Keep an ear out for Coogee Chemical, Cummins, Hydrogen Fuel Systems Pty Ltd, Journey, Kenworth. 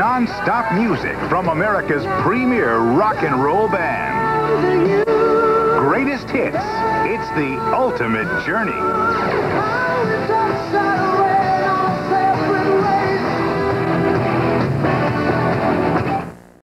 non-stop music from America's premier rock and roll band. Greatest hits. It's the ultimate journey.